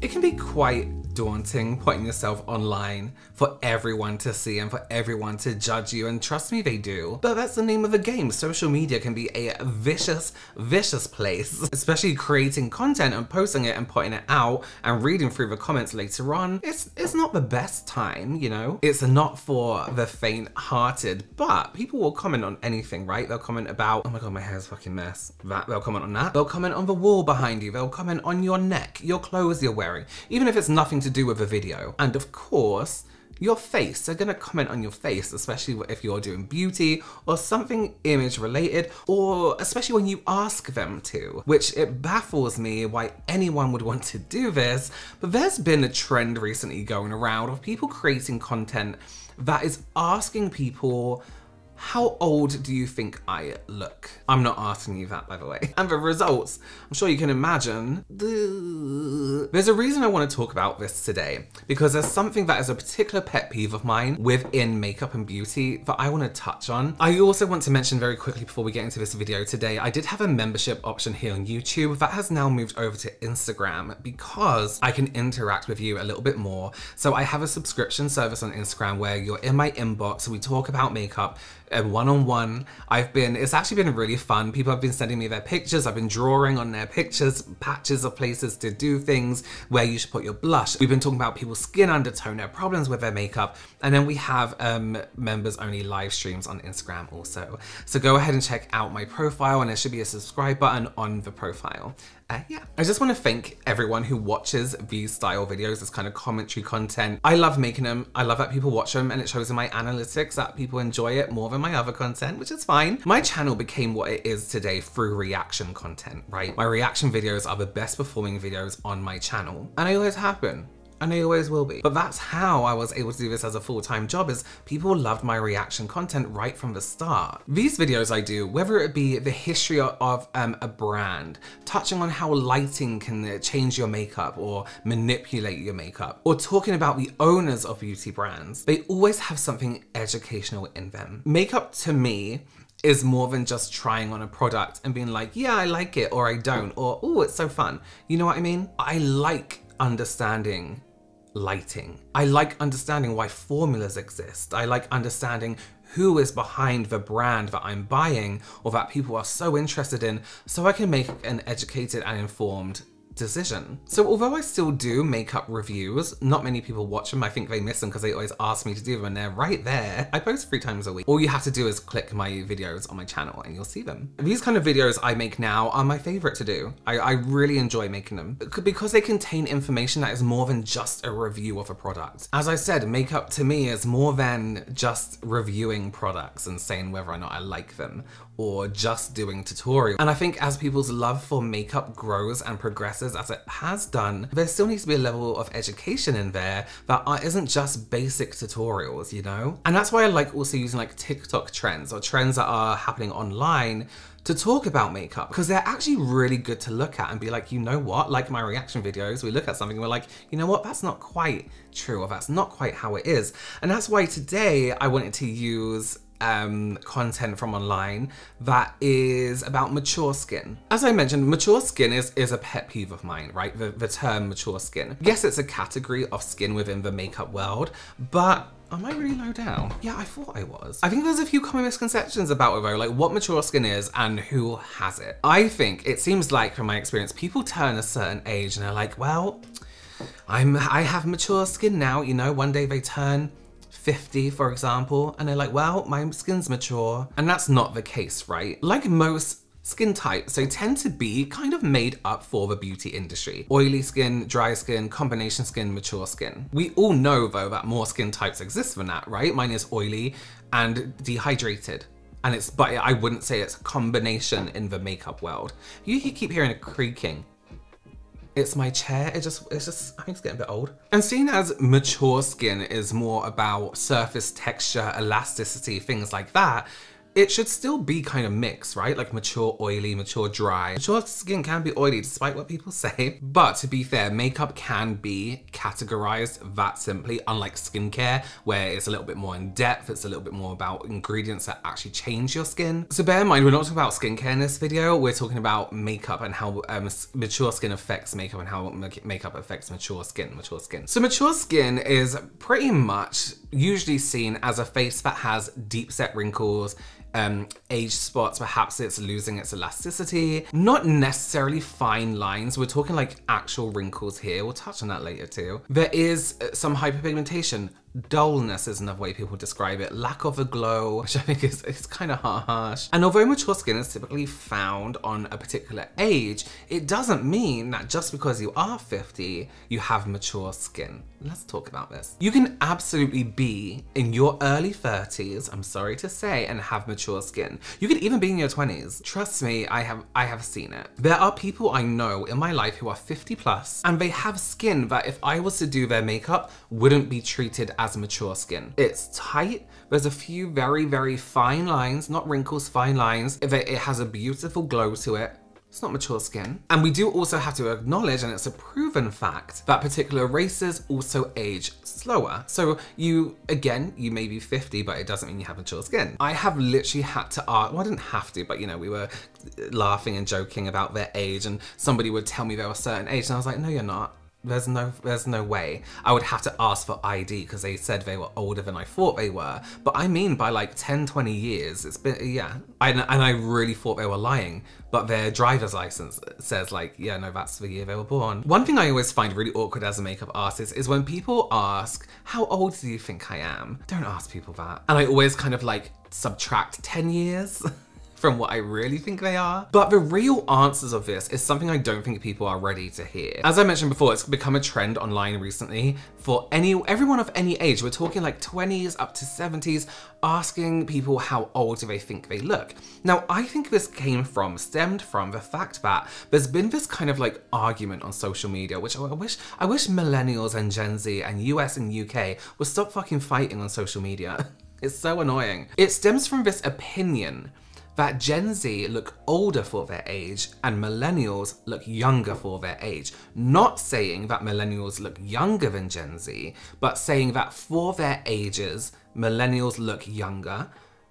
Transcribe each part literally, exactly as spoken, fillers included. It can be quite daunting putting yourself online for everyone to see and for everyone to judge you, and trust me, they do. But that's the name of the game. Social media can be a vicious, vicious place, especially creating content and posting it and putting it out and reading through the comments later on. It's, it's not the best time, you know? It's not for the faint-hearted, but people will comment on anything, right? They'll comment about, oh my god, my hair's a fucking mess. That, they'll comment on that. They'll comment on the wall behind you. They'll comment on your neck, your clothes you're wearing, even if it's nothing to do with a video. And of course, your face. They're gonna comment on your face, especially if you're doing beauty or something image related, or especially when you ask them to, which it baffles me why anyone would want to do this. But there's been a trend recently going around of people creating content that is asking people, how old do you think I look? I'm not asking you that, by the way. And the results, I'm sure you can imagine. There's a reason I want to talk about this today, because there's something that is a particular pet peeve of mine within makeup and beauty that I want to touch on. I also want to mention very quickly before we get into this video today, I did have a membership option here on YouTube that has now moved over to Instagram because I can interact with you a little bit more. So I have a subscription service on Instagram where you're in my inbox, we talk about makeup, and one-on-one. I've been, it's actually been really fun. People have been sending me their pictures. I've been drawing on their pictures, patches of places to do things, where you should put your blush. We've been talking about people's skin undertone, their problems with their makeup. And then we have um, members only live streams on Instagram also. So go ahead and check out my profile, and there should be a subscribe button on the profile. Uh, yeah. I just want to thank everyone who watches these style videos, this kind of commentary content. I love making them. I love that people watch them, and it shows in my analytics that people enjoy it more than my other content, which is fine. My channel became what it is today through reaction content, right? My reaction videos are the best performing videos on my channel, and they always have been. And they always will be. But that's how I was able to do this as a full-time job, is people loved my reaction content right from the start. These videos I do, whether it be the history of um, a brand, touching on how lighting can change your makeup or manipulate your makeup, or talking about the owners of beauty brands, they always have something educational in them. Makeup to me is more than just trying on a product and being like, yeah, I like it, or I don't, or oh, it's so fun. You know what I mean? I like understanding lighting. I like understanding why formulas exist. I like understanding who is behind the brand that I'm buying or that people are so interested in, so I can make an educated and informed decision. So although I still do makeup reviews, not many people watch them. I think they miss them because they always ask me to do them, and they're right there. I post three times a week. All you have to do is click my videos on my channel and you'll see them. These kind of videos I make now are my favorite to do. I, I really enjoy making them because they contain information that is more than just a review of a product. As I said, makeup to me is more than just reviewing products and saying whether or not I like them, or just doing tutorials. And I think as people's love for makeup grows and progresses, as it has done, there still needs to be a level of education in there that are, isn't just basic tutorials, you know? And that's why I like also using like TikTok trends or trends that are happening online to talk about makeup, because they're actually really good to look at and be like, you know what? Like my reaction videos, we look at something and we're like, you know what? That's not quite true, or that's not quite how it is. And that's why today I wanted to use Um, content from online that is about mature skin. As I mentioned, mature skin is, is a pet peeve of mine, right? The, the term mature skin. Yes, it's a category of skin within the makeup world, but am I really low down? Yeah, I thought I was. I think there's a few common misconceptions about it though, like what mature skin is and who has it. I think it seems like from my experience, people turn a certain age and they're like, well, I'm, I have mature skin now, you know, one day they turn fifty, for example, and they're like, well, my skin's mature. And that's not the case, right? Like most skin types, they tend to be kind of made up for the beauty industry. Oily skin, dry skin, combination skin, mature skin. We all know though that more skin types exist than that, right? Mine is oily and dehydrated. And it's, but I wouldn't say it's a combination in the makeup world. You, you keep hearing a creaking. It's my chair, it just, it's just, I think it's getting a bit old. And seen as mature skin is more about surface texture, elasticity, things like that, it should still be kind of mixed, right? Like mature oily, mature dry. Mature skin can be oily despite what people say. But to be fair, makeup can be categorized that simply, unlike skincare, where it's a little bit more in depth, it's a little bit more about ingredients that actually change your skin. So bear in mind, we're not talking about skincare in this video, we're talking about makeup and how um, mature skin affects makeup and how makeup affects mature skin, mature skin. So mature skin is pretty much usually seen as a face that has deep set wrinkles, um, age spots, perhaps it's losing its elasticity, not necessarily fine lines. We're talking like actual wrinkles here. We'll touch on that later too. There is some hyperpigmentation. Dullness is another way people describe it. Lack of a glow, which I think is it's kind of harsh. And although mature skin is typically found on a particular age, it doesn't mean that just because you are fifty, you have mature skin. Let's talk about this. You can absolutely be in your early thirties, I'm sorry to say, and have mature skin. You could even be in your twenties. Trust me, I have, I have seen it. There are people I know in my life who are fifty plus, and they have skin that if I was to do their makeup, wouldn't be treated as mature skin. It's tight. There's a few very, very fine lines, not wrinkles, fine lines. It, it has a beautiful glow to it. It's not mature skin. And we do also have to acknowledge, and it's a proven fact, that particular races also age slower. So you, again, you may be fifty, but it doesn't mean you have mature skin. I have literally had to ask, well, I didn't have to, but you know, we were laughing and joking about their age, and somebody would tell me they were a certain age, and I was like, no, you're not. There's no, there's no way. I would have to ask for I D because they said they were older than I thought they were. But I mean by like ten, twenty years, it's been, yeah. I, and I really thought they were lying, but their driver's license says like, yeah, no, that's the year they were born. One thing I always find really awkward as a makeup artist is when people ask, how old do you think I am? Don't ask people that. And I always kind of like subtract ten years. from what I really think they are. But the real answers of this is something I don't think people are ready to hear. As I mentioned before, it's become a trend online recently for any everyone of any age, we're talking like twenties up to seventies, asking people how old do they think they look. Now, I think this came from, stemmed from the fact that there's been this kind of like argument on social media, which I wish, I wish millennials and Gen Z and U S and U K would stop fucking fighting on social media. It's so annoying. It stems from this opinion that Gen Z look older for their age and millennials look younger for their age. Not saying that millennials look younger than Gen Z, but saying that for their ages, millennials look younger,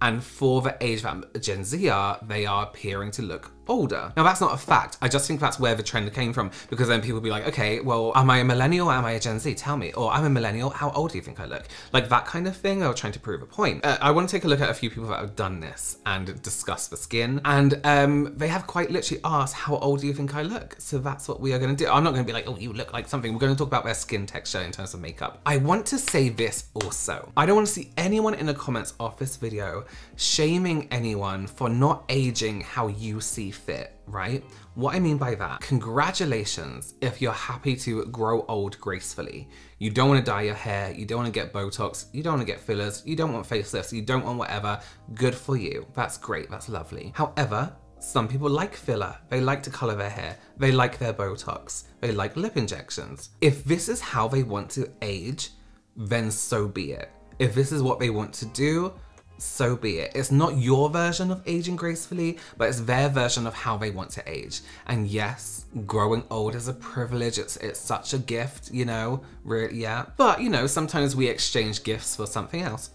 and for the age that Gen Z are, they are appearing to look older. Now, that's not a fact. I just think that's where the trend came from, because then people be like, okay, well, am I a millennial or am I a Gen Z? Tell me. Or I'm a millennial, how old do you think I look? Like that kind of thing, they were trying to prove a point. Uh, I wanna take a look at a few people that have done this and discuss the skin. And um, they have quite literally asked, how old do you think I look? So that's what we are gonna do. I'm not gonna be like, oh, you look like something. We're gonna talk about their skin texture in terms of makeup. I want to say this also. I don't wanna see anyone in the comments of this video shaming anyone for not aging how you see fit, right? What I mean by that, congratulations if you're happy to grow old gracefully. You don't want to dye your hair, you don't want to get Botox, you don't want to get fillers, you don't want facelifts, you don't want whatever. Good for you. That's great, that's lovely. However, some people like filler, they like to color their hair, they like their Botox, they like lip injections. If this is how they want to age, then so be it. If this is what they want to do, so be it. It's not your version of aging gracefully, but it's their version of how they want to age. And yes, growing old is a privilege. It's, it's such a gift, you know, really, yeah. But you know, sometimes we exchange gifts for something else.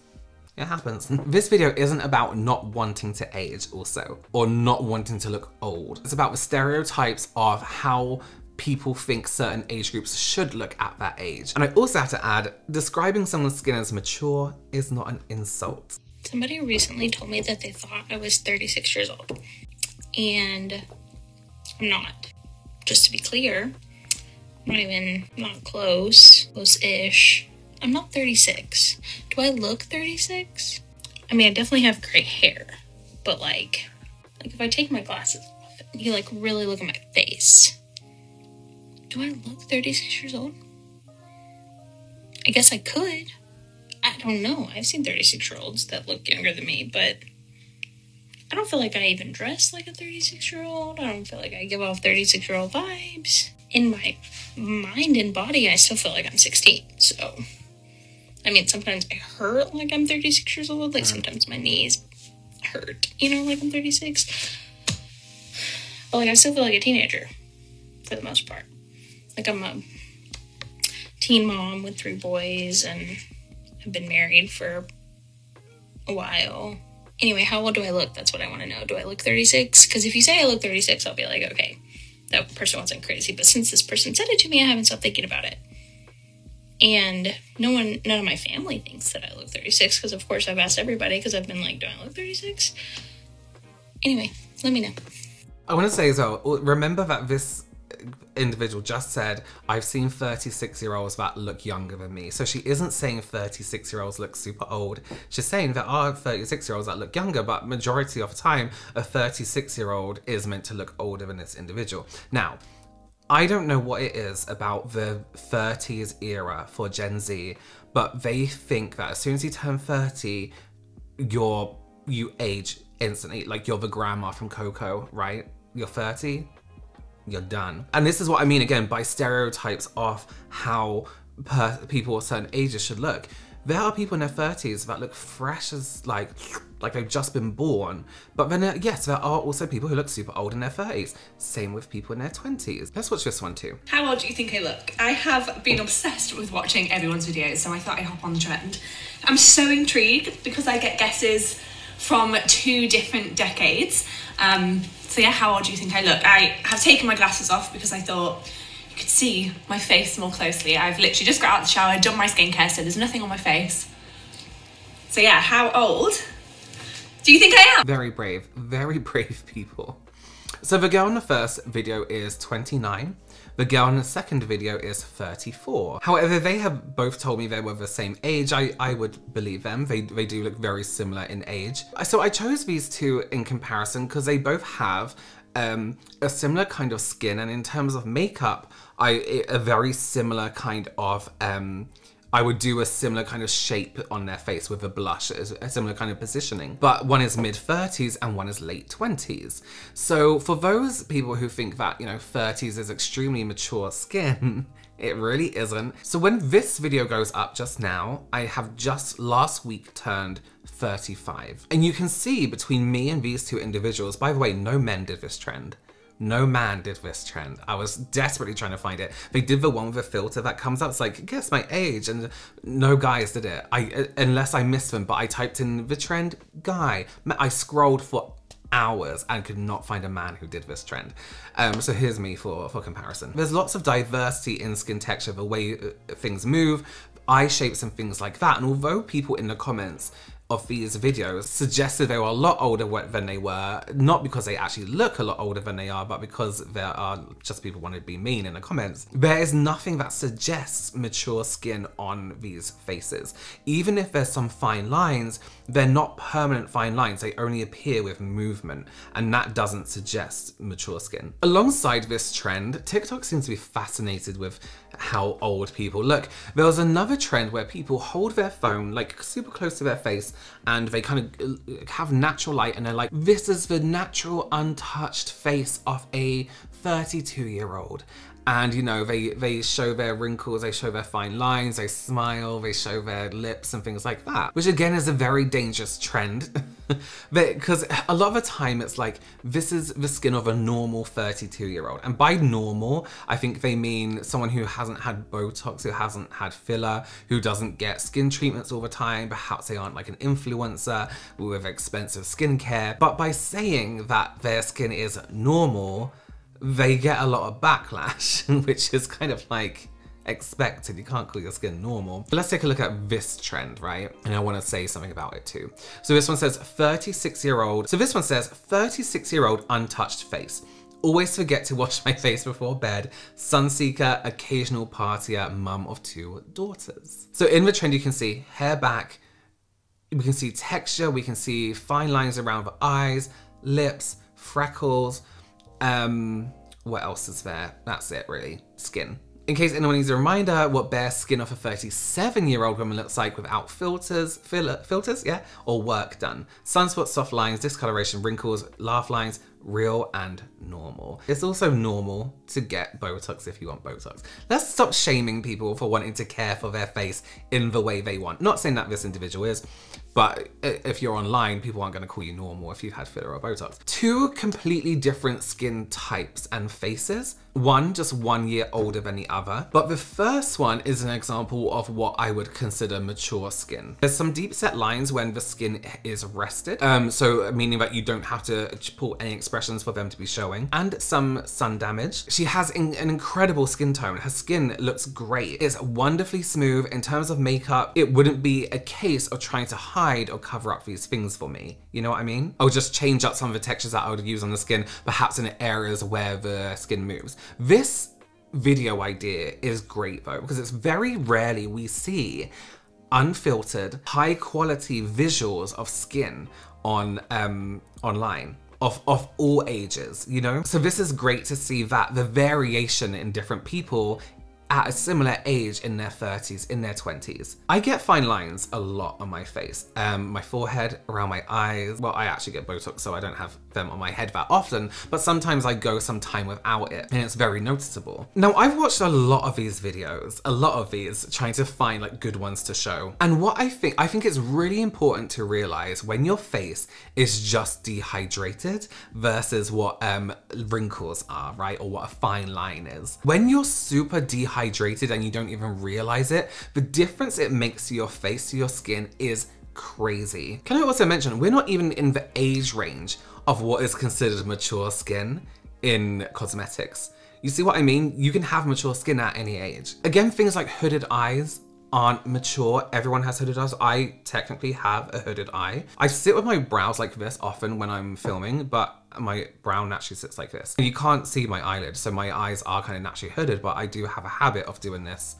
It happens. This video isn't about not wanting to age also, or not wanting to look old. It's about the stereotypes of how people think certain age groups should look at that age. And I also have to add, describing someone's skin as mature is not an insult. Somebody recently told me that they thought I was thirty-six years old, and I'm not. Just to be clear, I'm not even, not close, close-ish. I'm not thirty-six. Do I look thirty-six? I mean, I definitely have gray hair, but like, like if I take my glasses off and you like really look at my face, do I look thirty-six years old? I guess I could. I don't know. I've seen thirty-six year olds that look younger than me, but I don't feel like I even dress like a thirty-six year old. I don't feel like I give off thirty-six year old vibes. In my mind and body, I still feel like I'm sixteen. So, I mean, sometimes I hurt like I'm thirty-six years old. Like sometimes my knees hurt, you know, like I'm thirty-six. But like I still feel like a teenager for the most part. Like I'm a teen mom with three boys and I've been married for a while. Anyway, how old do I look? That's what I want to know. Do I look thirty-six? Because if you say I look thirty-six, I'll be like, okay, that person wasn't crazy. But since this person said it to me, I haven't stopped thinking about it. And no one, none of my family thinks that I look thirty-six, because of course I've asked everybody, because I've been like, do I look thirty-six? Anyway, let me know. I want to say as well, remember that this individual just said, I've seen thirty-six year olds that look younger than me. So she isn't saying thirty-six year olds look super old. She's saying there are thirty-six year olds that look younger, but majority of the time, a thirty-six year old is meant to look older than this individual. Now, I don't know what it is about the thirties era for Gen Z, but they think that as soon as you turn thirty, you're, you age instantly. Like you're the grandma from Coco, right? You're thirty, you're done. And this is what I mean again by stereotypes of how per people of certain ages should look. There are people in their thirties that look fresh as like, like they've just been born. But then, uh, yes, there are also people who look super old in their thirties. Same with people in their twenties. Let's watch this one too. How old do you think I look? I have been obsessed with watching everyone's videos, so I thought I'd hop on the trend. I'm so intrigued because I get guesses from two different decades. Um, so yeah, how old do you think I look? I have taken my glasses off because I thought, could see my face more closely. I've literally just got out of the shower, done my skincare, so there's nothing on my face. So yeah, how old do you think I am? Very brave, very brave people. So the girl in the first video is twenty-nine. The girl in the second video is thirty-four. However, they have both told me they were the same age. I, I would believe them. They, they do look very similar in age. So I chose these two in comparison because they both have Um, a similar kind of skin, and in terms of makeup, I a very similar kind of um, I would do a similar kind of shape on their face with a blush, a similar kind of positioning. But one is mid thirties and one is late twenties. So for those people who think that, you know, thirties is extremely mature skin, it really isn't. So when this video goes up just now, I have just last week turned thirty-five. And you can see between me and these two individuals, by the way, no men did this trend. No man did this trend. I was desperately trying to find it. They did the one with the filter that comes up. It's like, guess my age. And no guys did it. I unless I missed them, but I typed in the trend guy. I scrolled for hours and could not find a man who did this trend. Um, so here's me for, for comparison. There's lots of diversity in skin texture, the way things move, eye shapes and things like that. And although people in the comments of these videos suggested they were a lot older than they were, not because they actually look a lot older than they are, but because there are just people wanting to be mean in the comments. There is nothing that suggests mature skin on these faces. Even if there's some fine lines, they're not permanent fine lines, they only appear with movement, and that doesn't suggest mature skin. Alongside this trend, TikTok seems to be fascinated with how old people look. There was another trend where people hold their phone like super close to their face and they kind of have natural light and they're like, this is the natural untouched face of a thirty-two year old. And you know, they, they show their wrinkles, they show their fine lines, they smile, they show their lips and things like that. Which again is a very dangerous trend. Because a lot of the time it's like, this is the skin of a normal thirty-two year old. And by normal, I think they mean someone who hasn't had Botox, who hasn't had filler, who doesn't get skin treatments all the time. Perhaps they aren't like an influencer with expensive skincare. But by saying that their skin is normal, they get a lot of backlash, which is kind of like expected. You can't call your skin normal. But let's take a look at this trend, right? And I want to say something about it too. So this one says thirty-six year old. So this one says thirty-six year old untouched face. Always forget to wash my face before bed. Sunseeker, occasional partier, mum of two daughters. So in the trend, you can see hair back. We can see texture. We can see fine lines around the eyes, lips, freckles. Um, what else is there? That's it really, skin. In case anyone needs a reminder what bare skin of a thirty-seven year old woman looks like without filters, filler, filters, yeah, or work done. Sunspots, soft lines, discoloration, wrinkles, laugh lines, real and normal. It's also normal to get Botox if you want Botox. Let's stop shaming people for wanting to care for their face in the way they want. Not saying that this individual is, but if you're online, people aren't gonna call you normal if you had filler or Botox. Two completely different skin types and faces. One just one year older than the other. But the first one is an example of what I would consider mature skin. There's some deep set lines when the skin is rested. Um, so meaning that you don't have to pull any expressions for them to be showing, and some sun damage. She has in, an incredible skin tone. Her skin looks great. It's wonderfully smooth. In terms of makeup, it wouldn't be a case of trying to hide or cover up these things for me. You know what I mean? I'll just change up some of the textures that I would use on the skin, perhaps in areas where the skin moves. This video idea is great though, because it's very rarely we see unfiltered, high quality visuals of skin on um, online. Of, of all ages, you know? So this is great to see that the variation in different people at a similar age in their thirties, in their twenties. I get fine lines a lot on my face, um, my forehead, around my eyes. Well, I actually get Botox, so I don't have them on my head that often, but sometimes I go some time without it, and it's very noticeable. Now, I've watched a lot of these videos, a lot of these, trying to find like good ones to show. And what I think, I think it's really important to realize when your face is just dehydrated versus what um, wrinkles are, right? Or what a fine line is. When you're super dehydrated, Hydrated and you don't even realize it, the difference it makes to your face, to your skin, is crazy. Can I also mention, we're not even in the age range of what is considered mature skin in cosmetics. You see what I mean? You can have mature skin at any age. Again, things like hooded eyes aren't mature. Everyone has hooded eyes. I technically have a hooded eye. I sit with my brows like this often when I'm filming, but my brow naturally sits like this. You can't see my eyelid, so my eyes are kind of naturally hooded, but I do have a habit of doing this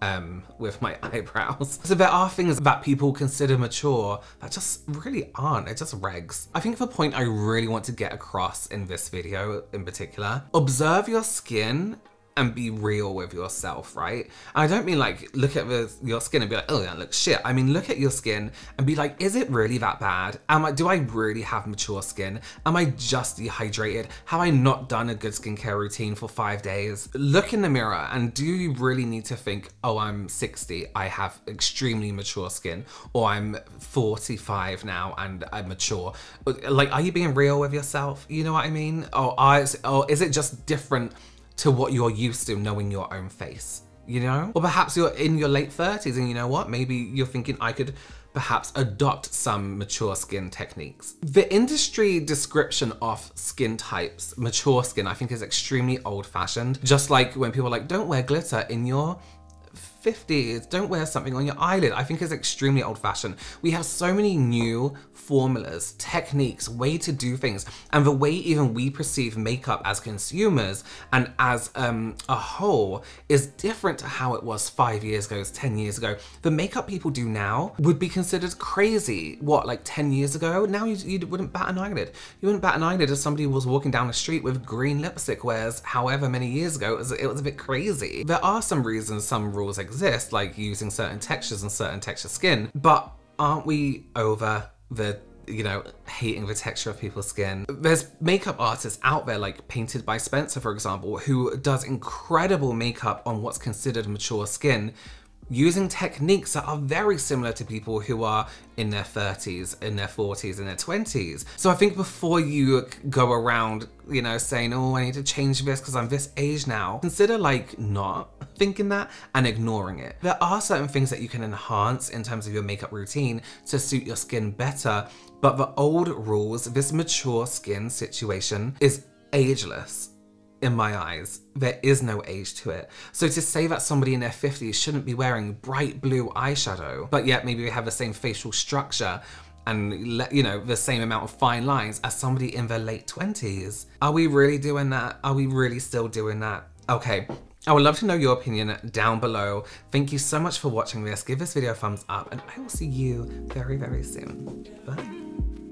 um, with my eyebrows. So there are things that people consider mature that just really aren't. They're just regs. I think the point I really want to get across in this video in particular, observe your skin and be real with yourself, right? I don't mean like look at the, your skin and be like, oh, that looks shit. I mean, look at your skin and be like, is it really that bad? Am I, do I really have mature skin? Am I just dehydrated? Have I not done a good skincare routine for five days? Look in the mirror, and do you really need to think, oh, I'm sixty, I have extremely mature skin, or I'm forty-five now and I'm mature. Like, are you being real with yourself? You know what I mean? Or, are, or is it just different to what you're used to knowing your own face, you know? Or perhaps you're in your late thirties and you know what? Maybe you're thinking I could perhaps adopt some mature skin techniques. The industry description of skin types, mature skin, I think is extremely old fashioned. Just like when people are like, don't wear glitter in your fifties, don't wear something on your eyelid. I think it's extremely old fashioned. We have so many new formulas, techniques, way to do things, and the way even we perceive makeup as consumers and as um, a whole is different to how it was five years ago, ten years ago. The makeup people do now would be considered crazy, what, like ten years ago? Now you, you wouldn't bat an eyelid. You wouldn't bat an eyelid if somebody was walking down the street with green lipstick, whereas however many years ago, it was, it was a bit crazy. There are some reasons, some rules exist, like using certain textures and certain texture skin, but aren't we over the, you know, hating the texture of people's skin? There's makeup artists out there like Painted by Spencer, for example, who does incredible makeup on what's considered mature skin, using techniques that are very similar to people who are in their thirties, in their forties, in their twenties. So I think before you go around, you know, saying, oh, I need to change this because I'm this age now, consider like not thinking that and ignoring it. There are certain things that you can enhance in terms of your makeup routine to suit your skin better, but the old rules, this mature skin situation is ageless. In my eyes, there is no age to it. So to say that somebody in their fifties shouldn't be wearing bright blue eyeshadow, but yet maybe they have the same facial structure and, you know, the same amount of fine lines as somebody in their late twenties. Are we really doing that? Are we really still doing that? Okay. I would love to know your opinion down below. Thank you so much for watching this. Give this video a thumbs up, and I will see you very, very soon. Bye.